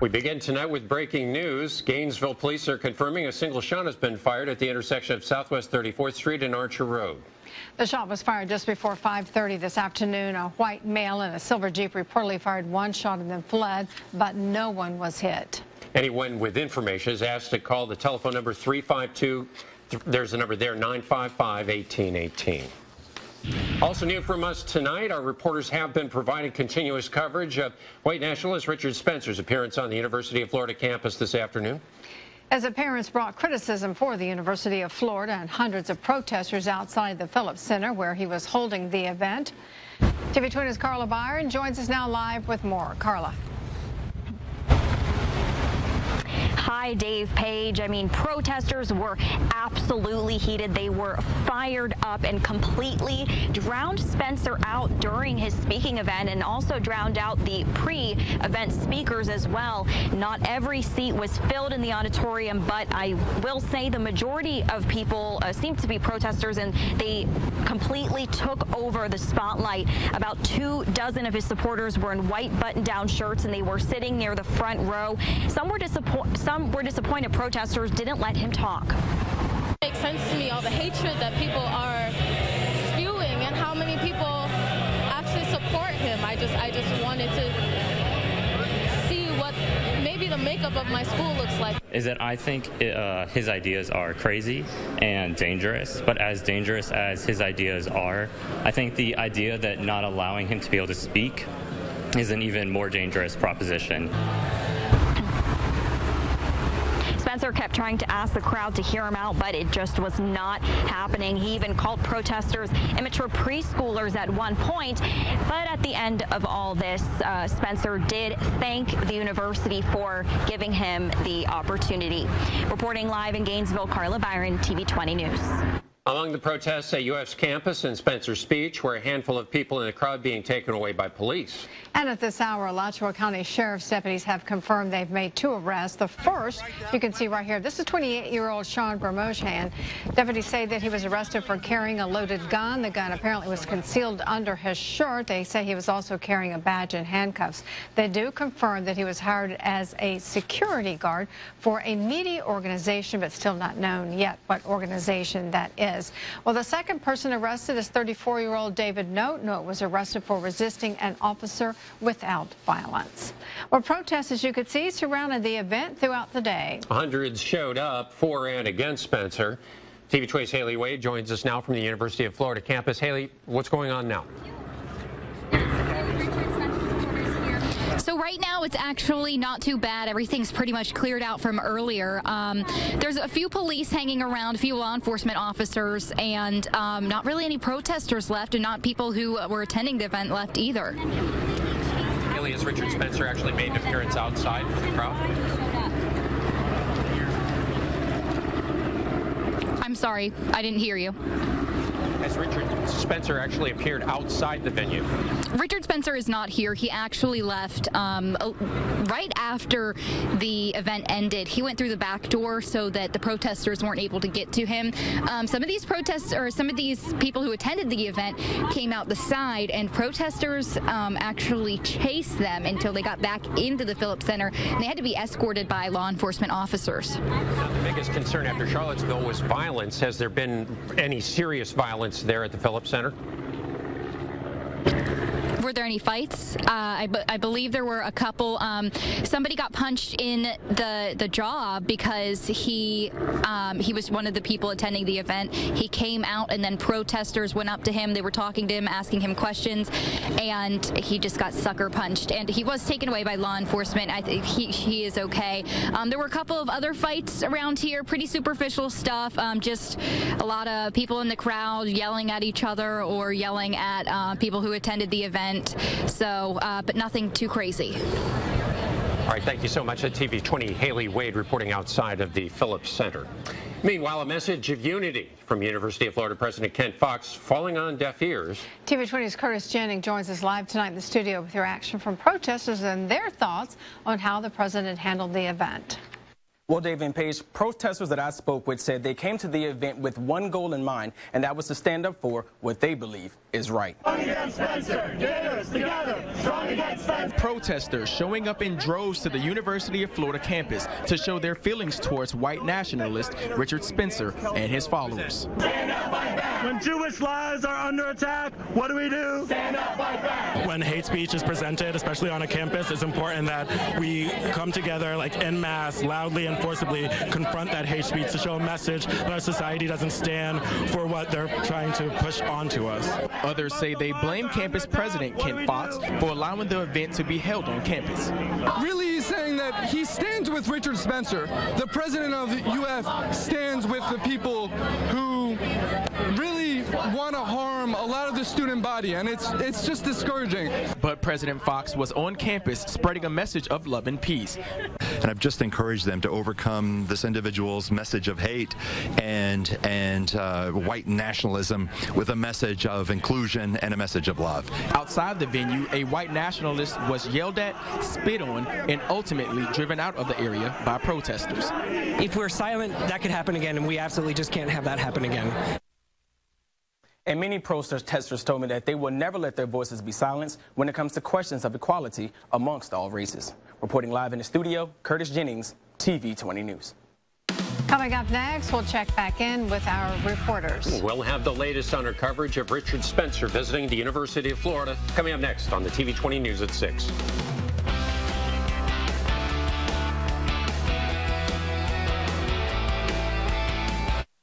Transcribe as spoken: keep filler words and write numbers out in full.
We begin tonight with breaking news. Gainesville police are confirming a single shot has been fired at the intersection of Southwest thirty-fourth Street and Archer Road. The shot was fired just before five thirty this afternoon. A white male in a silver Jeep reportedly fired one shot and then fled, but no one was hit. Anyone with information is asked to call the telephone number three five two, there's a number there, nine five five, one eight one eight. Also new from us tonight, our reporters have been providing continuous coverage of white nationalist Richard Spencer's appearance on the University of Florida campus this afternoon. As appearance brought criticism for the University of Florida and hundreds of protesters outside the Phillips Center where he was holding the event. T V twenty's Carla Byron joins us now live with more. Carla. Hi, Dave, Page. I mean, protesters were absolutely heated. They were fired up and completely drowned Spencer out during his speaking event and also drowned out the pre-event speakers as well. Not every seat was filled in the auditorium, but I will say the majority of people uh, seemed to be protesters, and they completely took over the spotlight. About two dozen of his supporters were in white button-down shirts, and they were sitting near the front row. Some were disappointed. Some We're disappointed protesters didn't let him talk. It makes sense to me all the hatred that people are spewing and how many people actually support him. I just I just wanted to see what maybe the makeup of my school looks like. Is that I think uh, his ideas are crazy and dangerous, but as dangerous as his ideas are, I think the idea that not allowing him to be able to speak is an even more dangerous proposition. Spencer kept trying to ask the crowd to hear him out, but it just was not happening. He even called protesters immature preschoolers at one point. But at the end of all this, uh, Spencer did thank the university for giving him the opportunity. Reporting live in Gainesville, Carla Byron, T V twenty News. Among the protests at U F's campus and Spencer's speech were a handful of people in the crowd being taken away by police. And at this hour, Alachua County Sheriff's deputies have confirmed they've made two arrests. The first, you can see right here, this is twenty-eight-year-old Sean Bermoshan. Deputies say that he was arrested for carrying a loaded gun. The gun apparently was concealed under his shirt. They say he was also carrying a badge and handcuffs. They do confirm that he was hired as a security guard for a media organization, but still not known yet what organization that is. Well, the second person arrested is thirty-four-year-old David Note. Note was arrested for resisting an officer without violence. Well, protests, as you could see, surrounded the event throughout the day. Hundreds showed up for and against Spencer. T V twenty's Haley Wade joins us now from the University of Florida campus. Haley, what's going on now? So right now it's actually not too bad. Everything's pretty much cleared out from earlier. Um, there's a few police hanging around, a few law enforcement officers, and um, not really any protesters left, and not people who were attending the event left either. Haley, has Richard Spencer actually made an appearance outside for the crowd? I'm sorry, I didn't hear you. Has Richard Spencer actually appeared outside the venue? Richard Spencer is not here. He actually left um, right after the event ended. He went through the back door so that the protesters weren't able to get to him. Um, some of these protests, or some of these people who attended the event, came out the side, and protesters um, actually chased them until they got back into the Phillips Center, and they had to be escorted by law enforcement officers. The biggest concern after Charlottesville was violence. Has there been any serious violence there at the Phillips Center? Were there any fights? Uh, I, b I believe there were a couple. Um, somebody got punched in the the jaw because he um, he was one of the people attending the event. He came out, and then protesters went up to him. They were talking to him, asking him questions, and he just got sucker punched. And he was taken away by law enforcement. I think he, he is okay. Um, there were a couple of other fights around here, pretty superficial stuff. Um, just a lot of people in the crowd yelling at each other or yelling at uh, people who attended the event. So, uh, but nothing too crazy. All right, thank you so much. At T V twenty, Haley Wade reporting outside of the Phillips Center. Meanwhile, a message of unity from University of Florida President Kent Fuchs falling on deaf ears. T V twenty's Curtis Jennings joins us live tonight in the studio with your reaction from protesters and their thoughts on how the president handled the event. Well, David and Paige, protesters that I spoke with said they came to the event with one goal in mind, and that was to stand up for what they believe is right. Spencer, Gators, together, strong against Spencer. Protesters showing up in droves to the University of Florida campus to show their feelings towards white nationalist Richard Spencer and his followers. Stand up, fight back. When Jewish lives are under attack, what do we do? Stand up, fight back. When hate speech is presented, especially on a campus, it's important that we come together like en masse, loudly and forcibly confront that hate speech to show a message that our society doesn't stand for what they're trying to push onto us. Others say they blame campus president Kent Fuchs for allowing the event to be held on campus. Really, he's saying that he stands with Richard Spencer. The president of U F stands with the people who really want to harm a lot of the student body, and it's it's just discouraging. But President Fuchs was on campus spreading a message of love and peace. And I've just encouraged them to overcome this individual's message of hate and and uh, white nationalism with a message of inclusion and a message of love. Outside the venue, a white nationalist was yelled at, spit on, and ultimately driven out of the area by protesters. If we're silent, that could happen again, and we absolutely just can't have that happen again. And many protesters told me that they will never let their voices be silenced when it comes to questions of equality amongst all races. Reporting live in the studio, Curtis Jennings, T V twenty News. Coming up next, we'll check back in with our reporters. We'll have the latest on our coverage of Richard Spencer visiting the University of Florida. Coming up next on the T V twenty News at six.